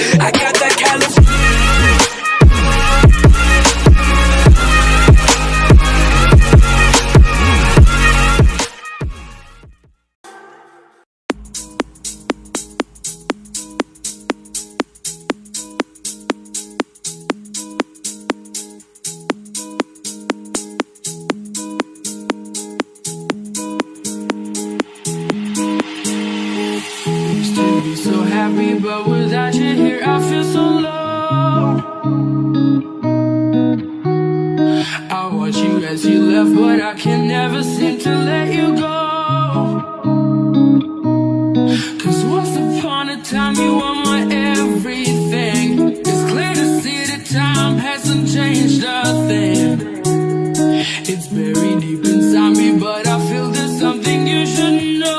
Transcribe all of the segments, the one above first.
I got that California. So happy, but without you here, I feel so low. I watch you as you left, but I can never seem to let you go. 'Cause once upon a time, you were my everything. It's clear to see that time hasn't changed a thing. It's buried deep inside me, but I feel there's something you should know.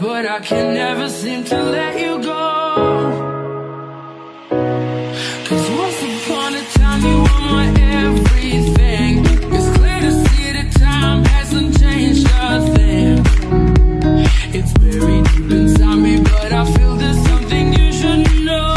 But I can never seem to let you go. 'Cause once upon a time you were my everything. It's clear to see that time hasn't changed a thing. It's buried deep inside me, but I feel there's something you should know.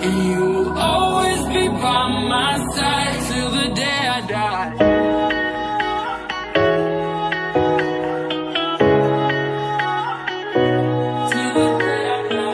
You will always be by my side till the day I die. Till the day I die.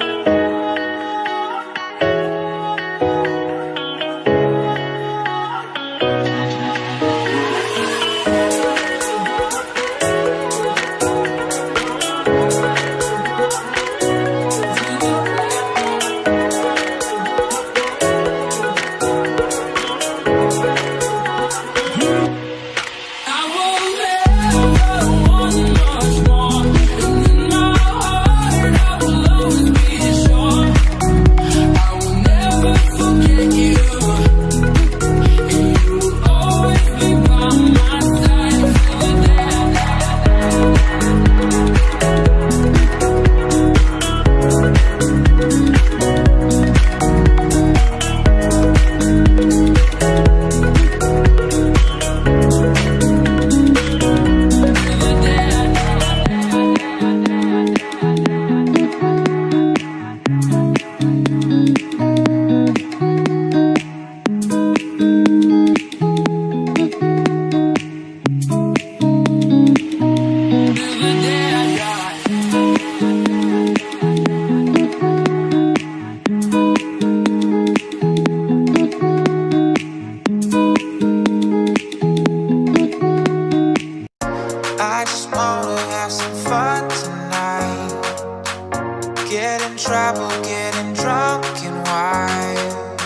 trouble getting drunk and wild.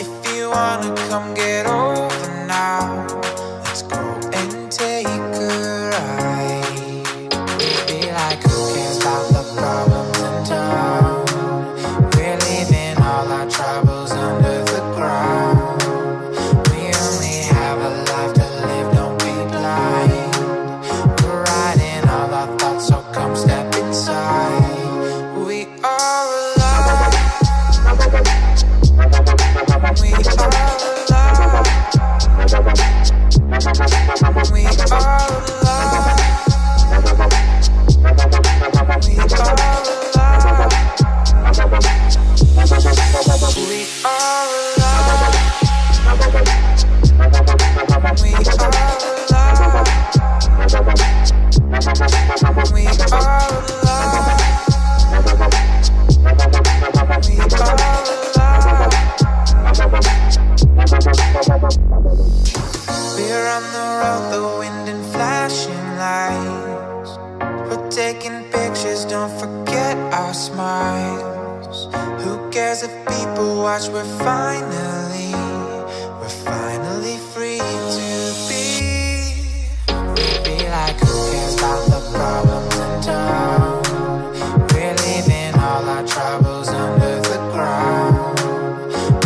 If you wanna come get over now, let's go and take a ride. Be like, who cares about the problems in town? We're leaving all our troubles under the ground. We only have a life to live, don't be blind. We're riding all our thoughts, so come step inside. Taking pictures, don't forget our smiles. Who cares if people watch? We're finally free to be like, who cares about the problems in town? We're leaving all our troubles under the ground.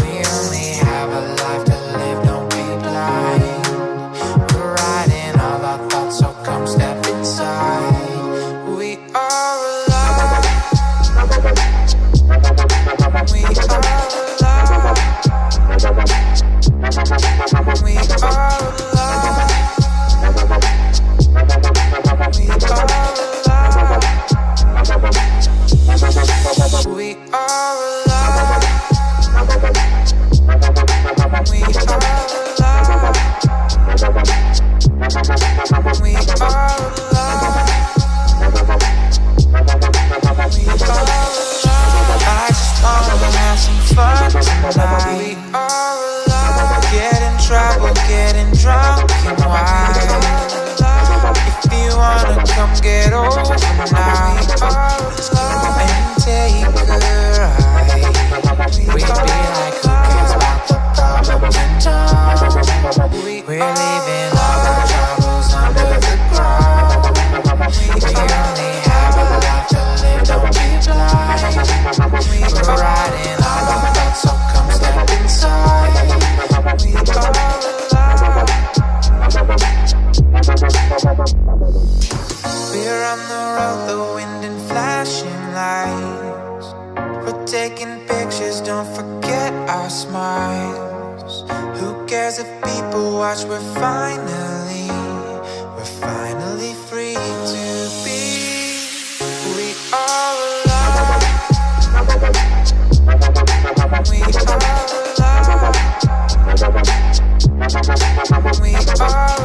We only have a life to live, don't be blind. We're writing all our thoughts, so come step inside. Get over now, and take a ride. We'd be like, who cares about the problems in town? We're leaving all our troubles under the ground. We only have a life to live, don't be blind. We're riding all our thoughts, so come step inside. We're on the road, the wind and flashing lights. We're taking pictures, don't forget our smiles. Who cares if people watch? We're finally free to be. We are alive. We are alive. We are alive.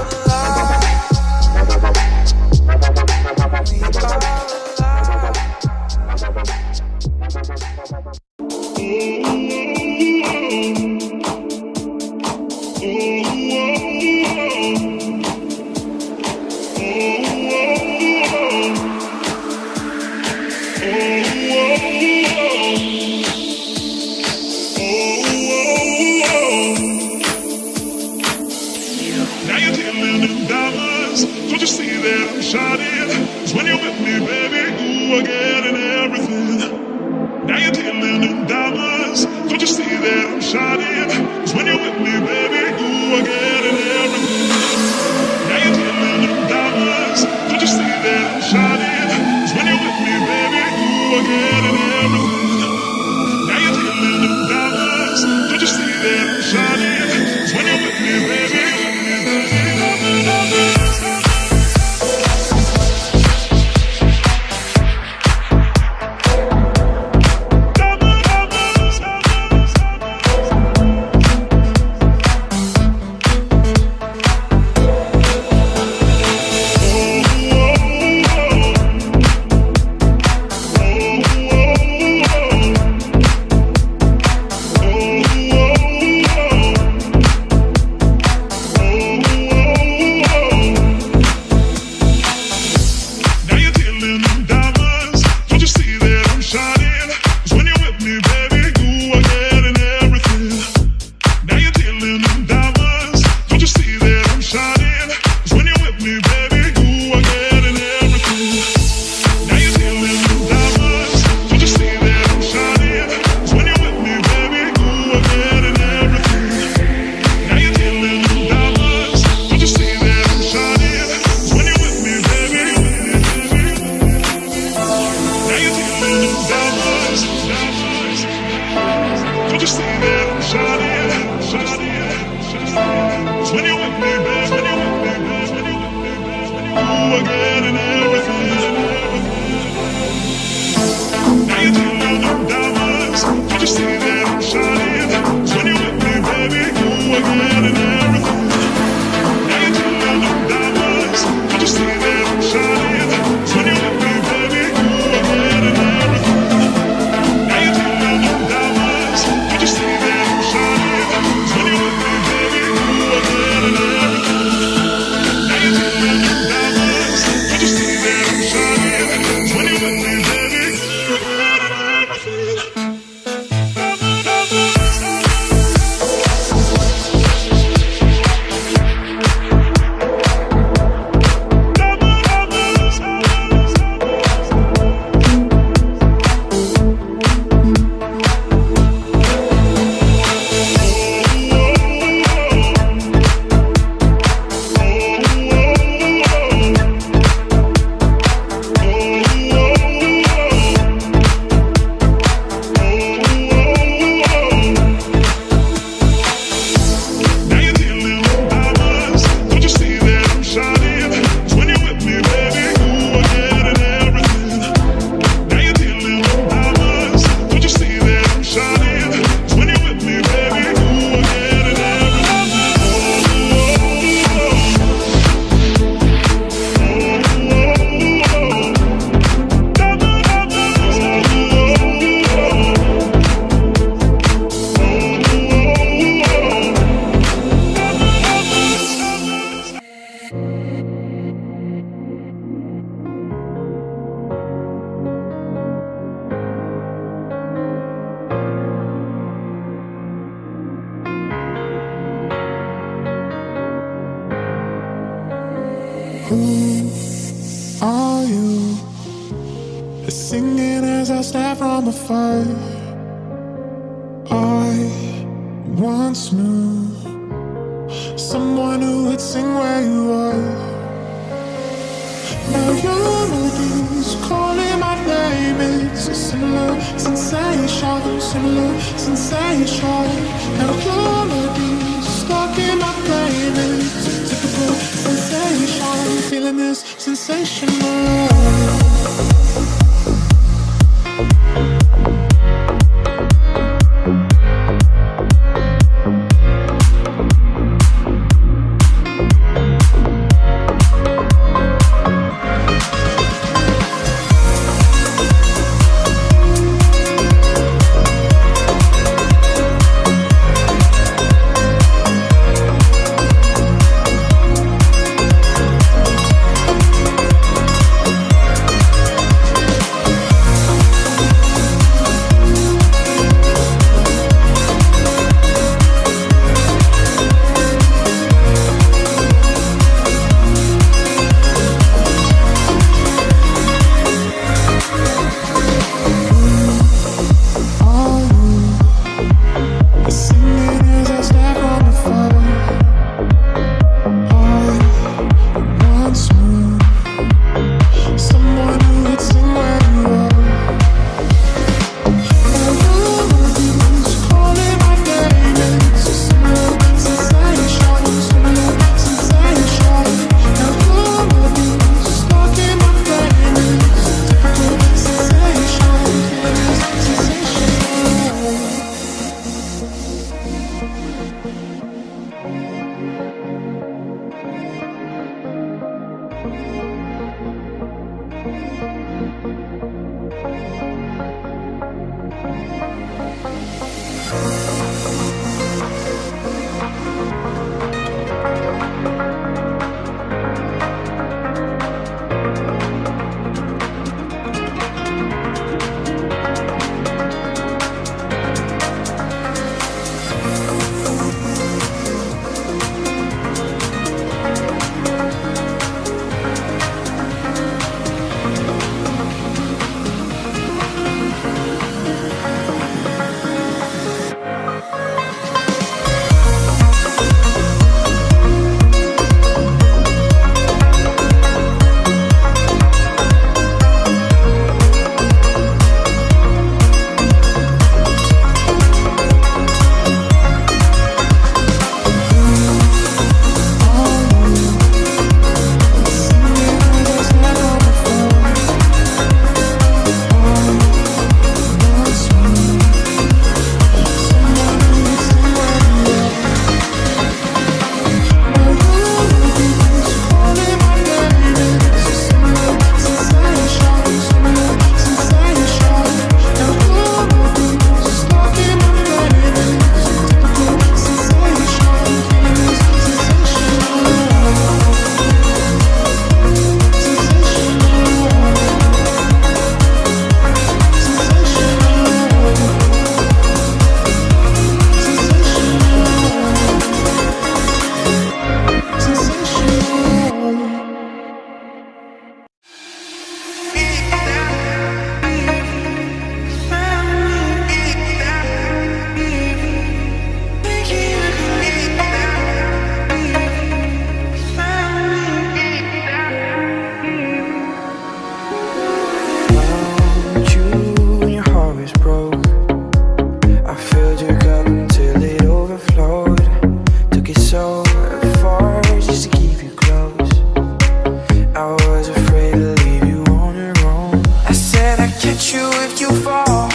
catch you if you fall,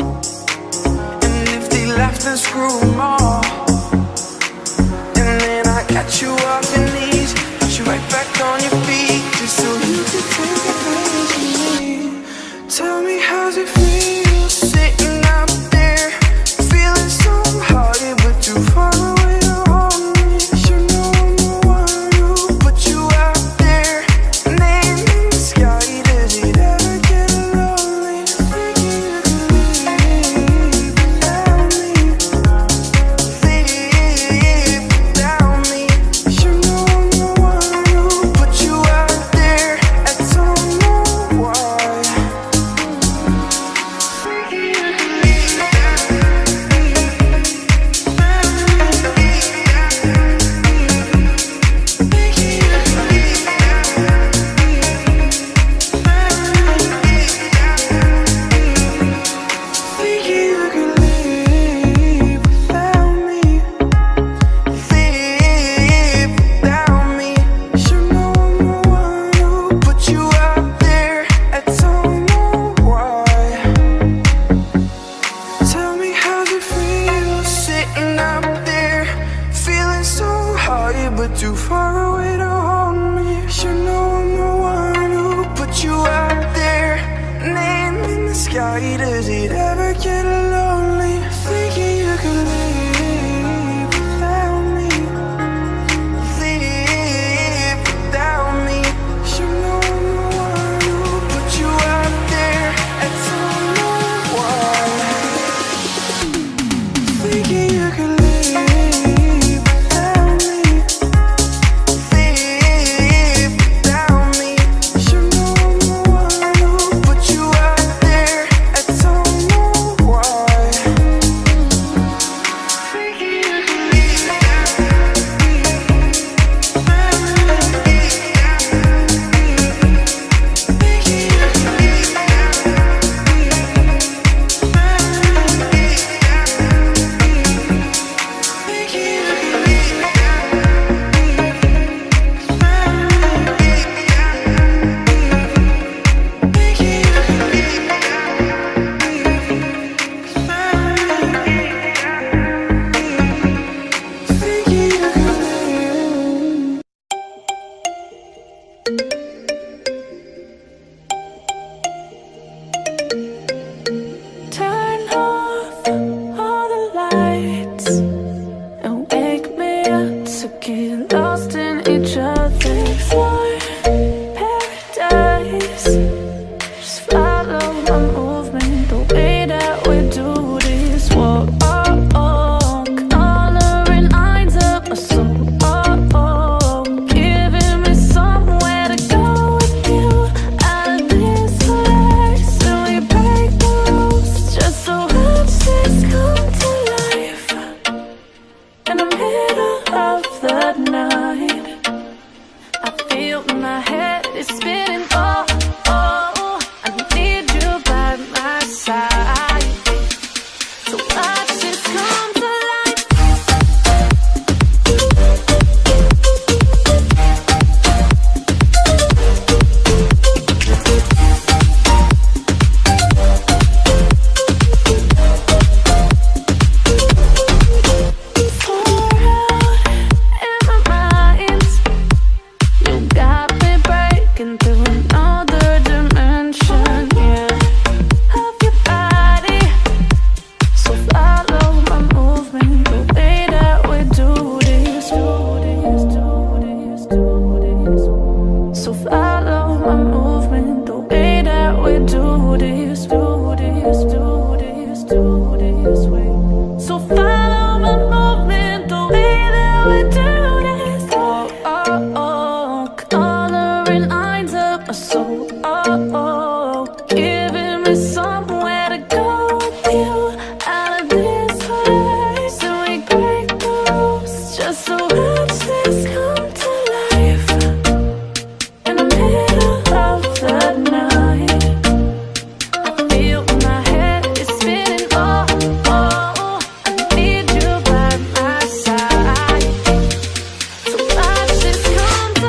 and if they laugh then screw them all. And then I catch you up your knees, put you right back on your feet, just so you can take advantage of me. Tell me, how's it feel sitting out there, feeling so hearted but too far away to hold me? You know I'm the one who put you out there, name in the sky. Does it ever get lonely? Thinking of me without me, thinking without me. You know I'm the one who put you out there, I don't know why. Thinking of me think you can live without me, live without me. You know I'm the one who put you out there, I don't know why. Tell me, how's it feel sitting up there, feeling so hard but too far away to hold me? You know I'm the one who put you out there, name in the sky. Does it ever get lonely? Thinking you could live without me, live without me. You know I'm the one who put you out there, I don't know why. Thinking you could live without me, live without me. You know I'm the one who put you out there, I don't know why. Thinking you could live Turn off all the lights and wake me up to get lost in each other's paradise. Just follow my movement, the way that we do this. Walk, coloring lines up my soul. Giving me somewhere to go with you. I desire, so you break the rules, just so watch this come to life. In the middle of the night, I feel my head is spinning. Oh, oh, I need you by my side, so watch this come to life. Pour out in my mind. You got me breaking through another dimension. Yeah, of your body. So follow my movement, the way that we do this. So follow my movement, the way that we do this. So follow my movement, the way that we do this. Coloring lines up my soul. Giving me somewhere to go with you. Out of this high, so we break the rules, just so watch this come to life. In the middle of the night, I feel my head is spinning. Oh, oh, I need you by my side, so watch this come to life.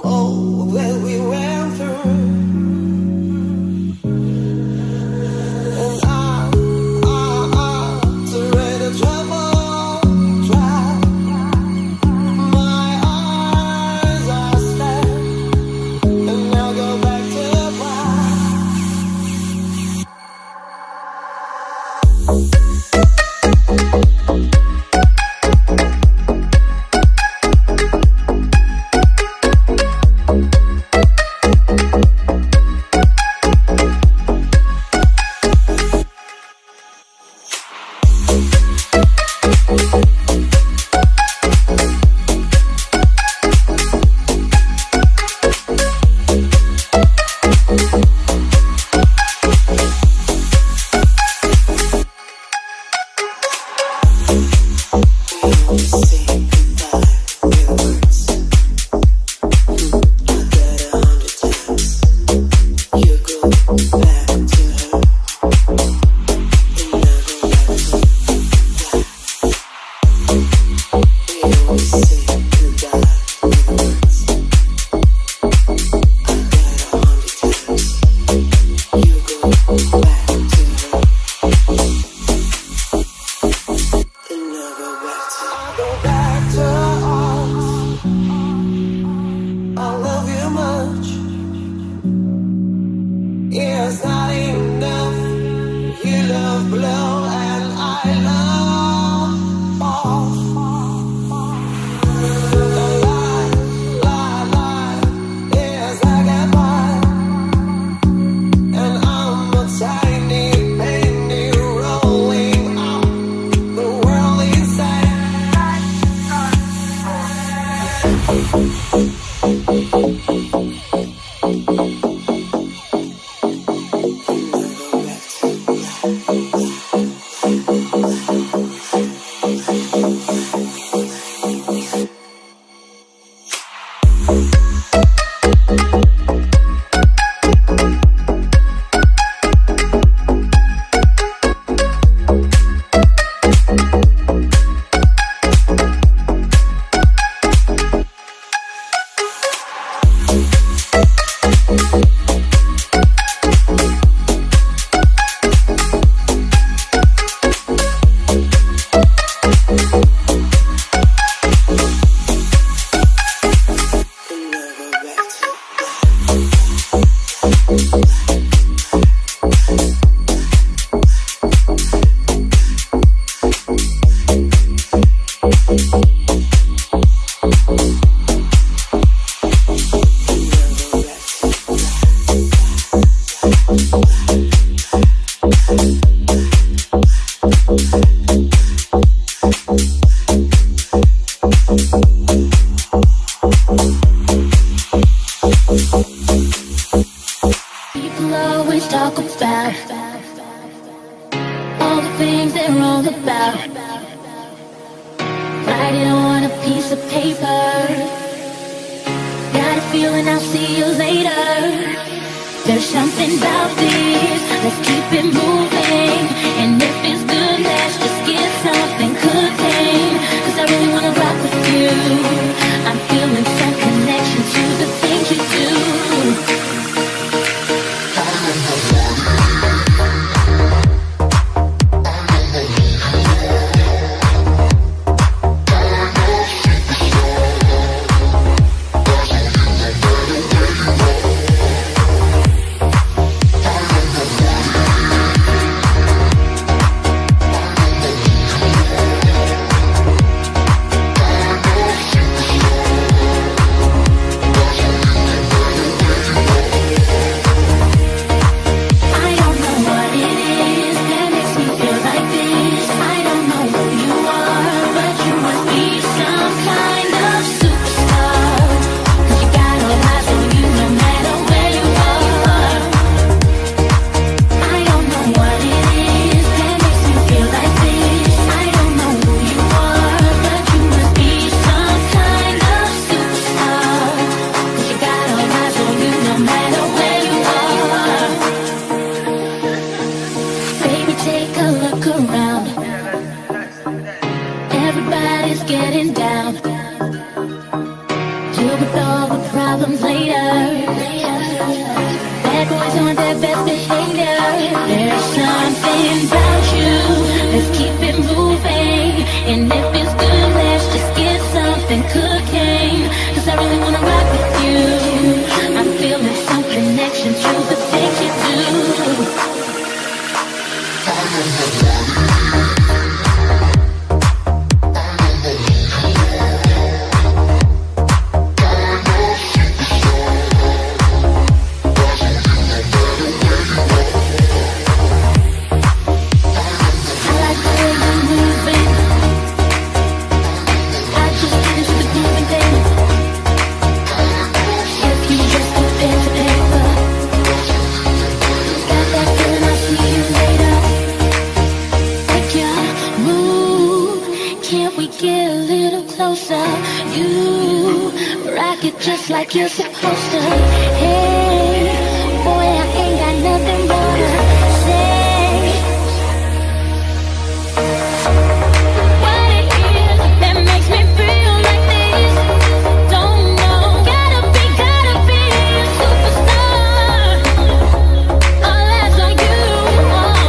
from all that we went through. closer. You rock it just like you're supposed to. Hey, boy, I ain't got nothing more to say. What it is that makes me feel like this, don't know. Gotta be a superstar. All eyes on you. I don't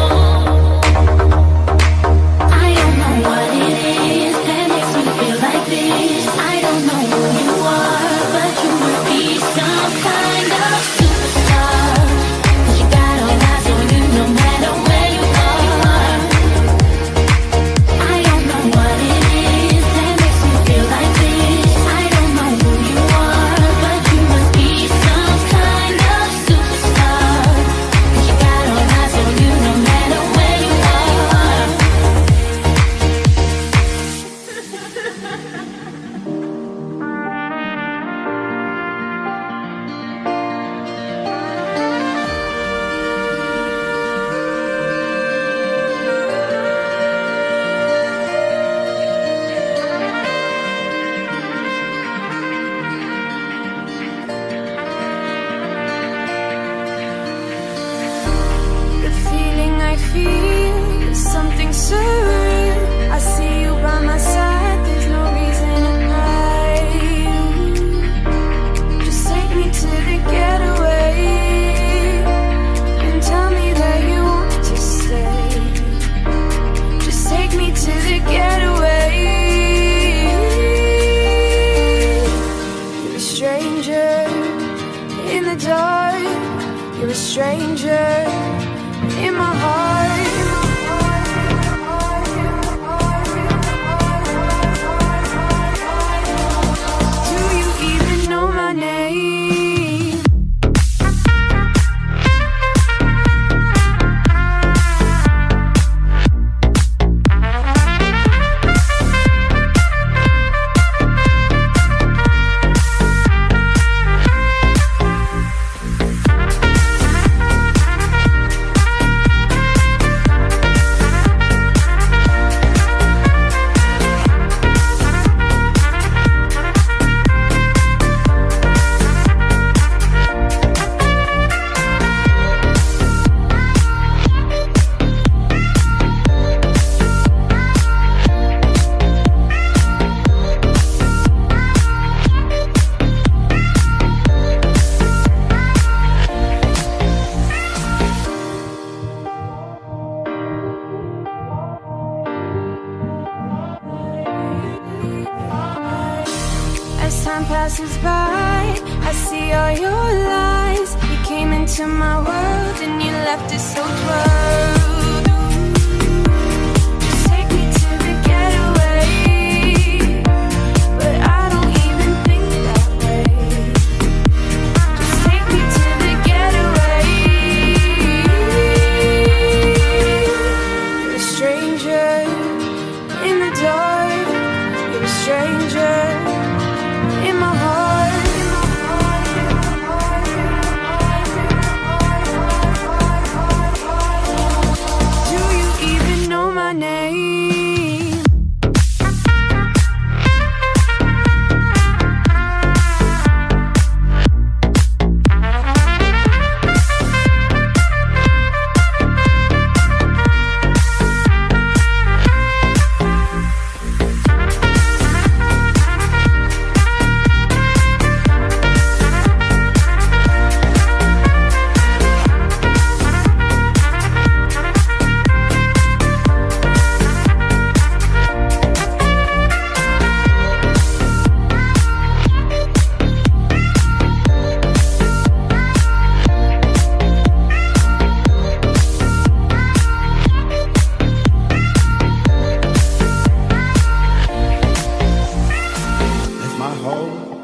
know what it is that makes me feel like this. I don't know who you are, but you will be some kind of superstar. Cause you got all eyes on you, no matter where you are. I don't know what it is that makes me feel like this. I don't know who you are, but you must be some kind of superstar. Cause you got all eyes on you, no matter where you are. The feeling I feel is something surreal. I see you by my side, there's no reason to hide. Just take me to the getaway and tell me that you want to stay. Just take me to the getaway. You're a stranger in the dark. You're a stranger in my heart. Do you even know my name? As time passes by, I see all your lies. You came into my world and you left it so cold. Just take me to the getaway, but I don't even think that way. Just take me to the getaway. You're a stranger in the dark. You're a stranger in my heart. Do you even know my name?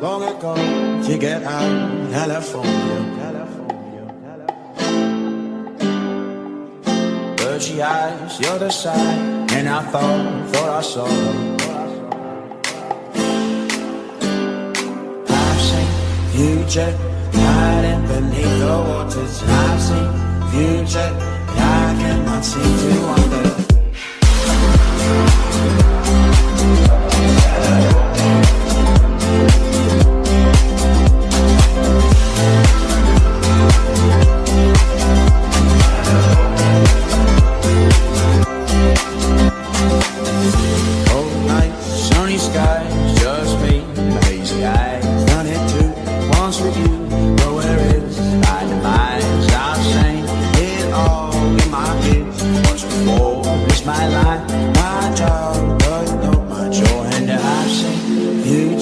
Long ago, to get out of California. Birdie eyes, the other side, and I thought I saw her. I've seen future hiding beneath the waters. I've seen future I cannot seem to wonder.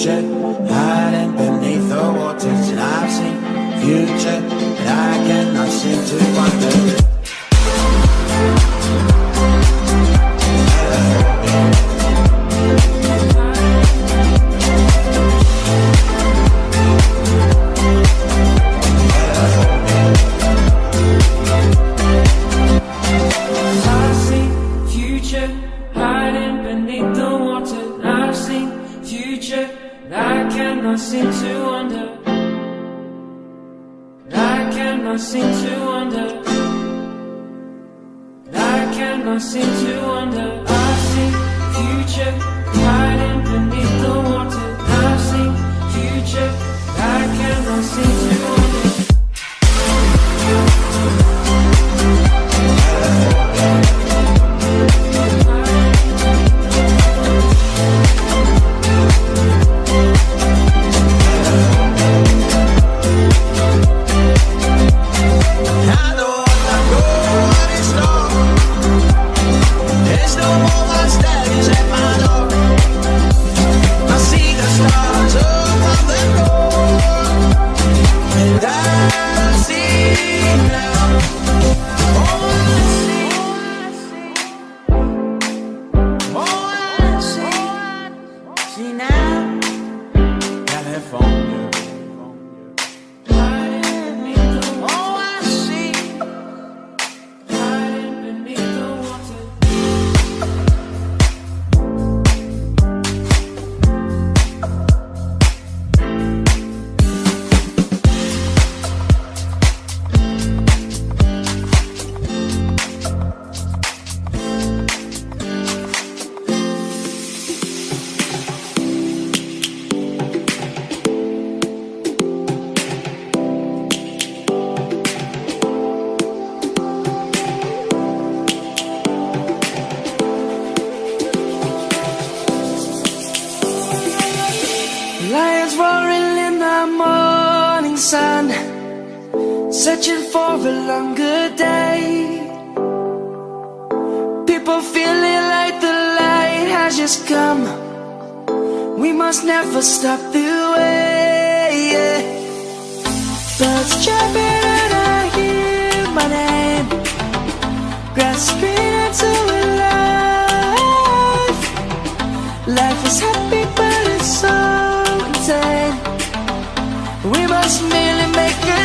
future hiding beneath the waters, and I've seen future that I cannot seem to wonder.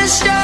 Stop.